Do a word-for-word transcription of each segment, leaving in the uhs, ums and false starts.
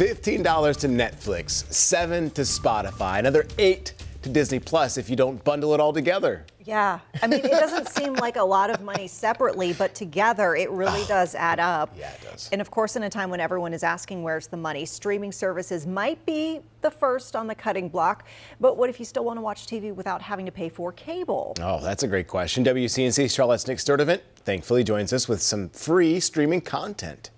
fifteen dollars to Netflix, seven dollars to Spotify, another eight dollars to Disney Plus if you don't bundle it all together. Yeah, I mean, it doesn't seem like a lot of money separately, but together it really oh, does add up. Yeah, it does. And of course, in a time when everyone is asking where's the money, streaming services might be the first on the cutting block, but what if you still want to watch T V without having to pay for cable? Oh, that's a great question. W C N C Charlotte's Nick Sturdivant thankfully joins us with some free streaming content.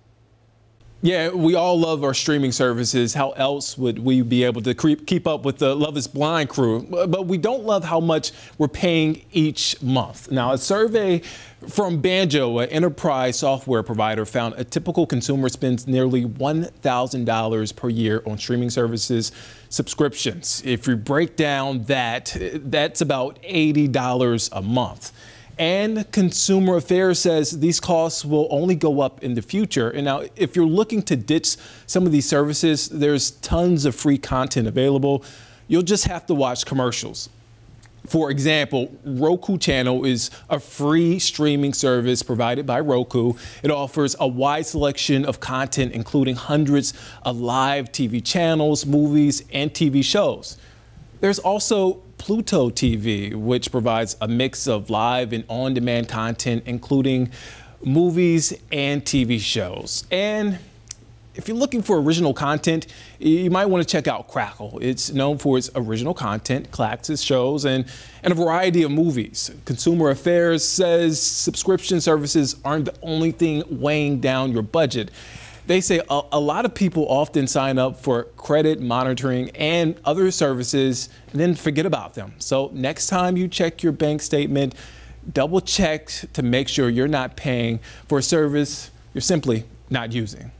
Yeah, we all love our streaming services. How else would we be able to creep, keep up with the Love is Blind crew? But we don't love how much we're paying each month. Now, a survey from Banjo, an enterprise software provider, found a typical consumer spends nearly one thousand dollars per year on streaming services subscriptions. If you break down that, that's about eighty dollars a month. And Consumer Affairs says these costs will only go up in the future. And now, if you're looking to ditch some of these services, there's tons of free content available. You'll just have to watch commercials. For example, Roku Channel is a free streaming service provided by Roku. It offers a wide selection of content, including hundreds of live T V channels, movies, and T V shows. There's also Pluto T V, which provides a mix of live and on-demand content, including movies and T V shows. And if you're looking for original content, you might want to check out Crackle. It's known for its original content, classics, shows, and, and a variety of movies. Consumer Affairs says subscription services aren't the only thing weighing down your budget. They say a, a lot of people often sign up for credit monitoring and other services and then forget about them. So next time you check your bank statement, double check to make sure you're not paying for a service you're simply not using.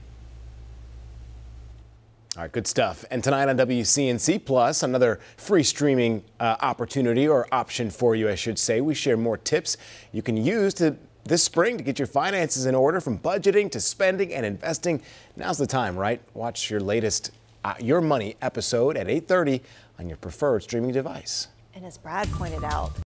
All right, good stuff. And tonight on W C N C Plus, another free streaming uh, opportunity or option for you, I should say. We share more tips you can use to this spring to get your finances in order, from budgeting to spending and investing. Now's the time, right? Watch your latest uh, Your Money episode at eight thirty on your preferred streaming device. And as Brad pointed out,